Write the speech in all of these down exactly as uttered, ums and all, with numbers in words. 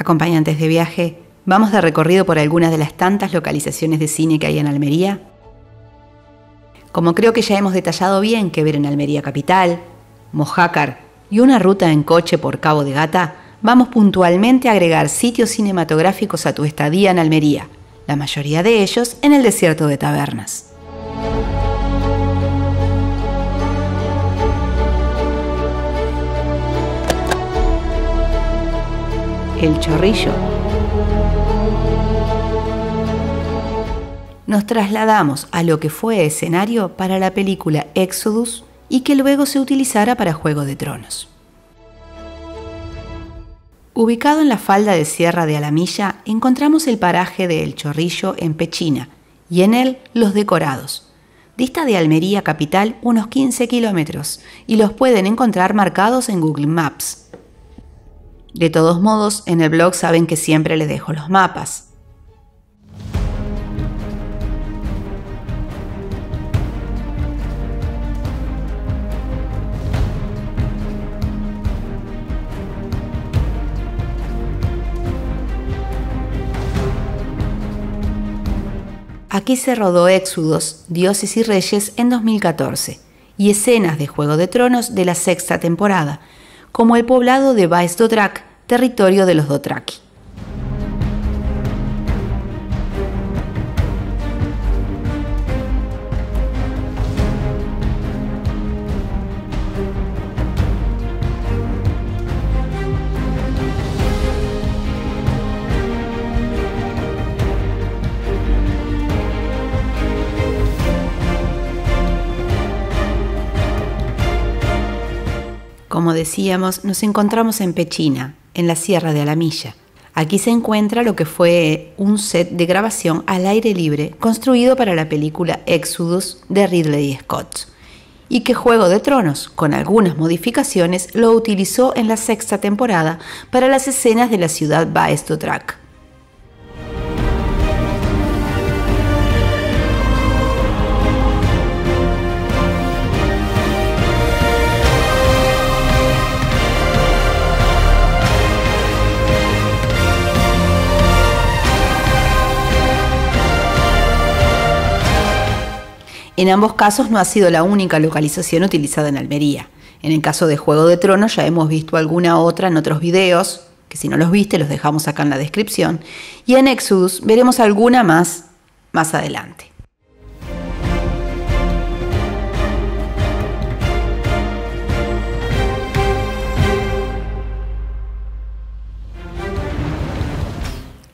Acompañantes de viaje, vamos de recorrido por algunas de las tantas localizaciones de cine que hay en Almería. Como creo que ya hemos detallado bien qué ver en Almería Capital, Mojácar y una ruta en coche por Cabo de Gata, vamos puntualmente a agregar sitios cinematográficos a tu estadía en Almería, la mayoría de ellos en el desierto de Tabernas. El Chorrillo. Nos trasladamos a lo que fue escenario para la película Exodus y que luego se utilizara para Juego de Tronos. Ubicado en la falda de Sierra de Alamilla, encontramos el paraje de El Chorrillo en Pechina y en él Los Decorados. Dista de Almería Capital unos quince kilómetros y los pueden encontrar marcados en Google Maps. De todos modos, en el blog saben que siempre les dejo los mapas. Aquí se rodó Éxodos, Dioses y Reyes en dos mil catorce y escenas de Juego de Tronos de la sexta temporada, como el poblado de Baix Dothrak, territorio de los Dothraki. Como decíamos, nos encontramos en Pechina, en la Sierra de Alamilla. Aquí se encuentra lo que fue un set de grabación al aire libre construido para la película Exodus de Ridley Scott y que Juego de Tronos, con algunas modificaciones, lo utilizó en la sexta temporada para las escenas de la ciudad Baix Dothrak. En ambos casos no ha sido la única localización utilizada en Almería. En el caso de Juego de Tronos ya hemos visto alguna otra en otros videos, que si no los viste los dejamos acá en la descripción, y en Exodus veremos alguna más más adelante.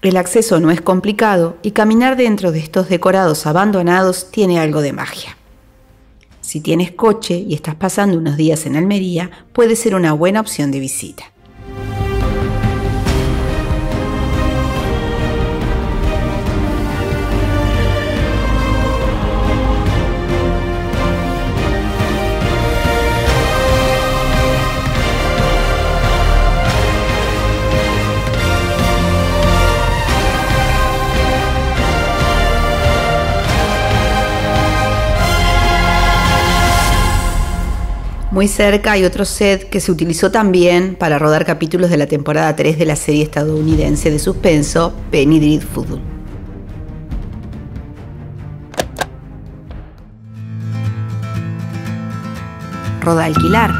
El acceso no es complicado y caminar dentro de estos decorados abandonados tiene algo de magia. Si tienes coche y estás pasando unos días en Almería, puede ser una buena opción de visita. Muy cerca hay otro set que se utilizó también para rodar capítulos de la temporada tres de la serie estadounidense de suspenso Penny Dreadful. Rodalquiar.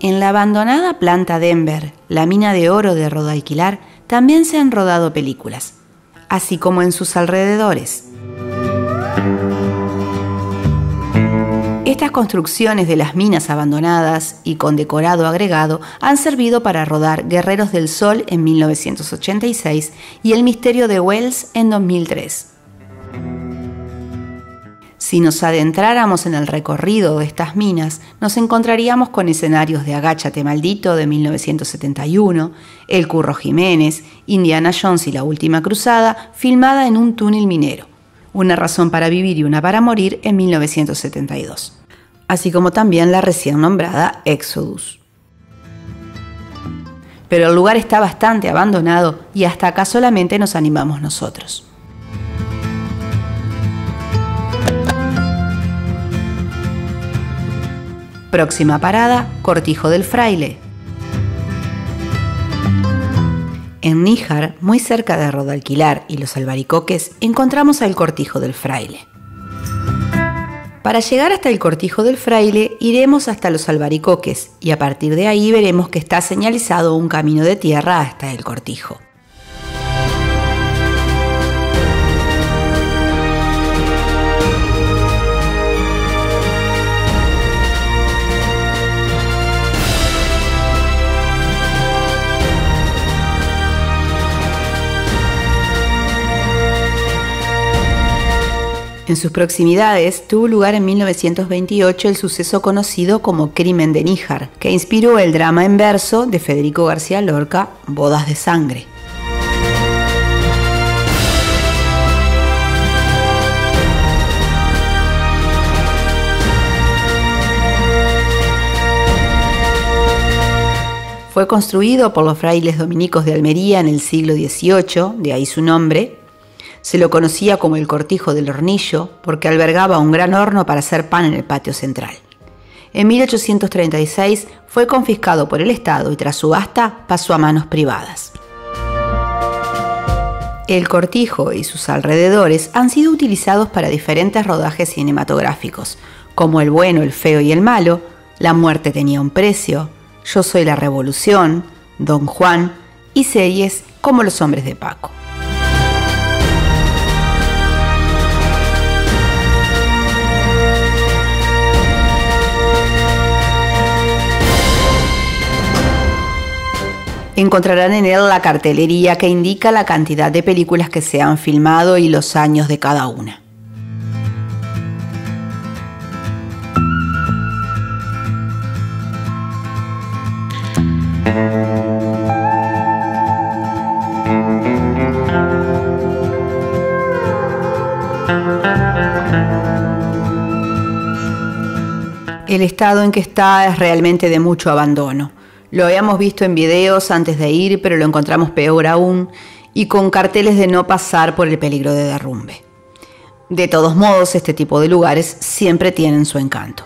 En la abandonada planta Denver, la mina de oro de Rodalquiar, también se han rodado películas, así como en sus alrededores. Estas construcciones de las minas abandonadas y con decorado agregado han servido para rodar Guerreros del Sol en mil novecientos ochenta y seis y El Misterio de Wells en dos mil tres. Si nos adentráramos en el recorrido de estas minas, nos encontraríamos con escenarios de Agáchate Maldito de mil novecientos setenta y uno, El Curro Jiménez, Indiana Jones y la Última Cruzada, filmada en un túnel minero, Una razón para vivir y una para morir en mil novecientos setenta y dos, así como también la recién nombrada Exodus. Pero el lugar está bastante abandonado y hasta acá solamente nos animamos nosotros. Próxima parada, Cortijo del Fraile. En Níjar, muy cerca de Rodalquiar y los albaricoques, encontramos al Cortijo del Fraile. Para llegar hasta el Cortijo del Fraile, iremos hasta los albaricoques y a partir de ahí veremos que está señalizado un camino de tierra hasta el cortijo. En sus proximidades tuvo lugar en mil novecientos veintiocho el suceso conocido como Crimen de Níjar, que inspiró el drama en verso de Federico García Lorca, Bodas de Sangre. Fue construido por los frailes dominicos de Almería en el siglo dieciocho, de ahí su nombre. Se lo conocía como el Cortijo del Hornillo porque albergaba un gran horno para hacer pan en el patio central. En mil ochocientos treinta y seis fue confiscado por el Estado y tras subasta pasó a manos privadas. El Cortijo y sus alrededores han sido utilizados para diferentes rodajes cinematográficos, como El Bueno, el Feo y el Malo, La Muerte tenía un precio, Yo soy la Revolución, Don Juan y series como Los Hombres de Paco. Encontrarán en él la cartelería que indica la cantidad de películas que se han filmado y los años de cada una. El estado en que está es realmente de mucho abandono. Lo habíamos visto en videos antes de ir, pero lo encontramos peor aún y con carteles de no pasar por el peligro de derrumbe. De todos modos, este tipo de lugares siempre tienen su encanto.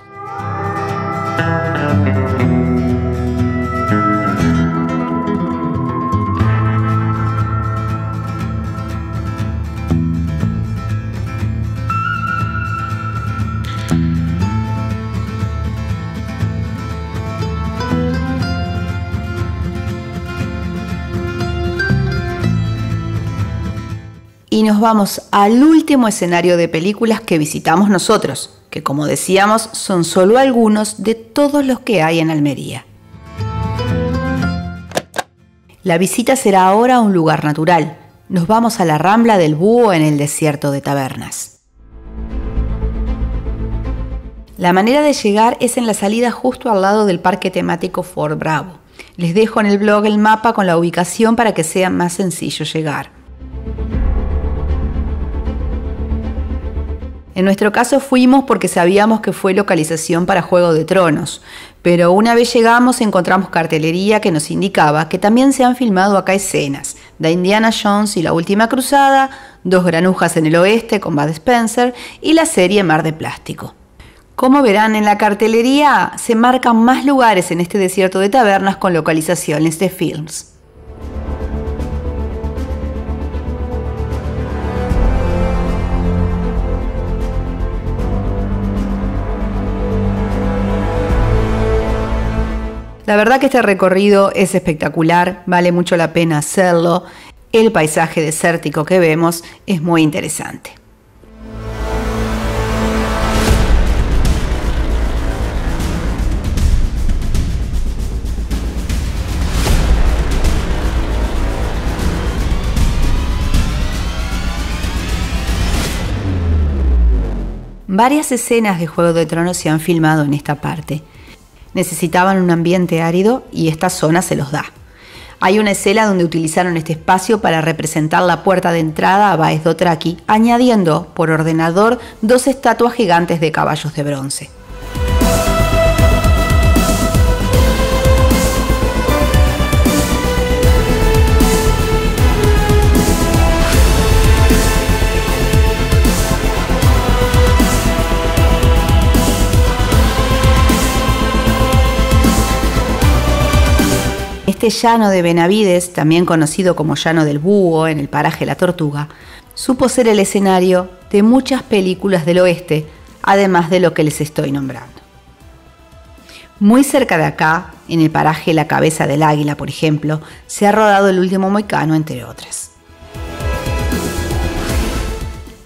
Y nos vamos al último escenario de películas que visitamos nosotros, que como decíamos son solo algunos de todos los que hay en Almería. La visita será ahora a un lugar natural. Nos vamos a la Rambla del Búho en el desierto de Tabernas. La manera de llegar es en la salida justo al lado del parque temático Fort Bravo. Les dejo en el blog el mapa con la ubicación para que sea más sencillo llegar. En nuestro caso fuimos porque sabíamos que fue localización para Juego de Tronos, pero una vez llegamos encontramos cartelería que nos indicaba que también se han filmado acá escenas de Indiana Jones y la Última Cruzada, Dos granujas en el oeste con Bud Spencer y la serie Mar de Plástico. Como verán en la cartelería, se marcan más lugares en este desierto de tabernas con localizaciones de films. La verdad que este recorrido es espectacular, vale mucho la pena hacerlo. El paisaje desértico que vemos es muy interesante. Varias escenas de Juego de Tronos se han filmado en esta parte. Necesitaban un ambiente árido y esta zona se los da. Hay una escena donde utilizaron este espacio para representar la puerta de entrada a Baez Dothraki, añadiendo, por ordenador, dos estatuas gigantes de caballos de bronce. Este llano de Benavides, también conocido como Llano del Búho en el paraje La Tortuga, supo ser el escenario de muchas películas del oeste, además de lo que les estoy nombrando. Muy cerca de acá, en el paraje La Cabeza del Águila, por ejemplo, se ha rodado El Último Mohicano, entre otras.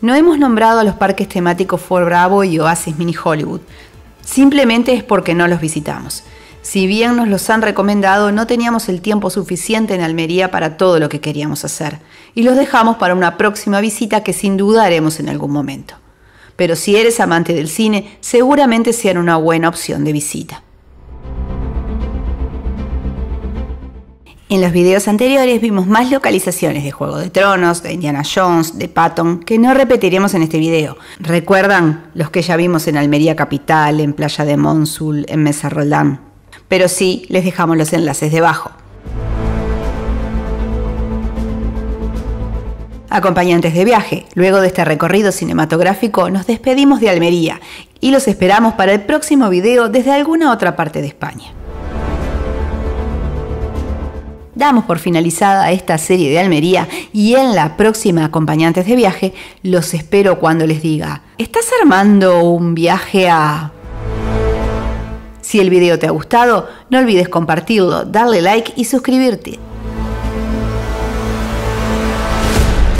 No hemos nombrado a los parques temáticos Fort Bravo y Oasis Mini Hollywood, simplemente es porque no los visitamos. Si bien nos los han recomendado, no teníamos el tiempo suficiente en Almería para todo lo que queríamos hacer y los dejamos para una próxima visita que sin duda haremos en algún momento. Pero si eres amante del cine, seguramente sean una buena opción de visita. En los videos anteriores vimos más localizaciones de Juego de Tronos, de Indiana Jones, de Patton, que no repetiremos en este video. ¿Recuerdan los que ya vimos en Almería Capital, en Playa de Mónsul, en Mesa Roldán? Pero sí, les dejamos los enlaces debajo. Acompañantes de viaje, luego de este recorrido cinematográfico nos despedimos de Almería y los esperamos para el próximo video desde alguna otra parte de España. Damos por finalizada esta serie de Almería y en la próxima Acompañantes de viaje los espero cuando les diga: ¿estás armando un viaje a...? Si el video te ha gustado, no olvides compartirlo, darle like y suscribirte.